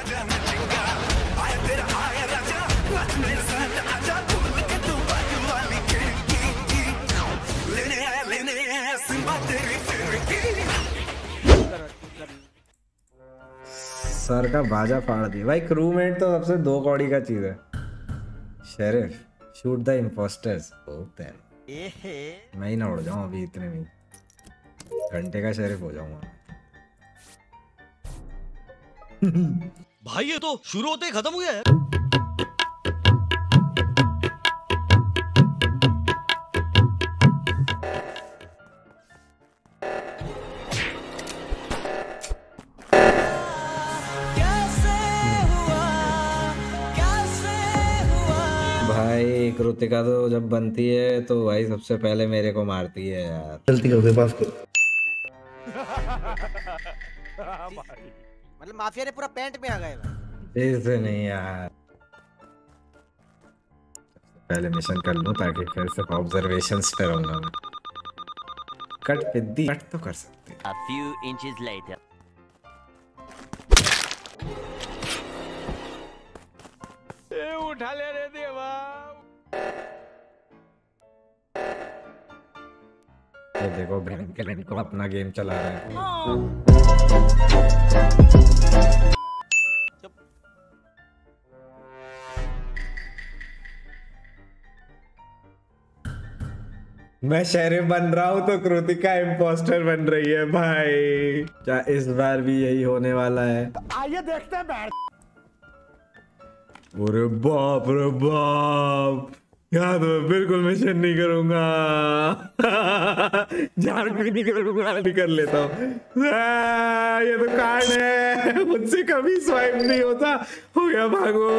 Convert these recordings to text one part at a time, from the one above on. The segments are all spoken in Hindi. सर का बाजा फाड़ दी भाई। क्रूमेट तो सबसे 2 कौड़ी का चीज है। Sheriff shoot the impostors. मैं ही ना उड़ जाऊं अभी, इतने में घंटे का शेरिफ हो जाऊंगा। भाई ये तो शुरू होते ही खत्म हो गया है। कृतिका तो जब बनती है तो भाई सबसे पहले मेरे को मारती है यार। गलती करते पास को। मतलब माफिया ने पूरा पैंट में आ गए भाई। ऐसे नहीं यार, पहले मिशन कर लूं ताकि फिर सिर्फ ऑब्जर्वेशंस पे रहूंगा। कट पिद्दी कट तो कर सकते। A few inches later. ये उठा ले रे देवा। ये देखो ब्रेन को अपना गेम चला रहा है। मैं शेरिफ बन रहा हूं तो कृतिका इंपोस्टर बन रही है भाई। क्या इस बार भी यही होने वाला है? आइए देखते हैं। अरे बाप रे बाप, यार तो बिल्कुल मिशन नहीं करूंगा। भी कर लेता हूं। ये तो कार्ड है, मुझसे कभी स्वाइप नहीं होता। हो गया, भागो।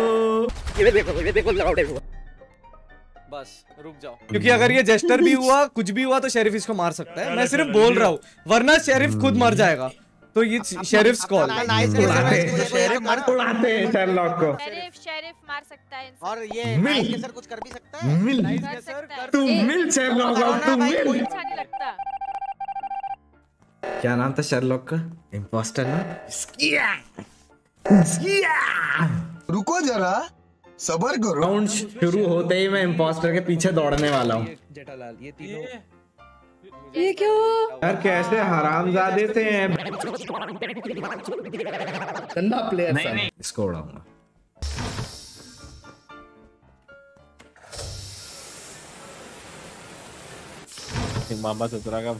बस रुक जाओ, क्योंकि अगर ये जेस्टर भी हुआ, कुछ भी हुआ तो शेरिफ इसको मार सकता है। मैं सिर्फ बोल रहा हूँ, वरना शेरिफ खुद मर जाएगा। तो ये शेरिफ कॉल क्या नाम था शेरलॉक का? इम्पोस्टर ना। रुको जरा, सबर करो। राउंड शुरू होते ही मैं इम्पोस्टर के पीछे दौड़ने वाला हूँ। जेठालाल ये तीनों ये क्यों यार? कैसे हरामजादे थे हैं। गंदा प्लेयर था। इसको उड़ाऊंगा। मामा सतरा का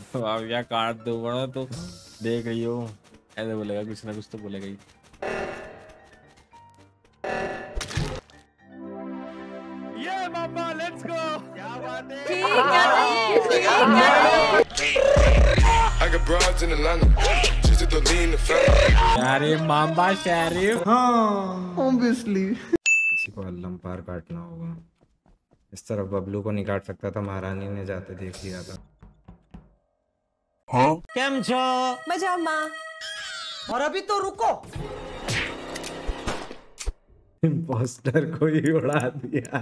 या काट दो बड़ा तो देख रही हो, ऐसे बोलेगा, कुछ ना कुछ तो बोलेगा ही। ये मामा लेट्स गो। क्या बात है यारे मामा शेरिफ। हाँ ऑब्वियसली किसी को अल्लम पार काटना होगा। इस तरफ बबलू को नहीं काट सकता था, महारानी ने जाते देख लिया था। हाँ कैम छो? मजा माँ। और अभी तो रुको, इम्पोस्टर को ही उड़ा दिया।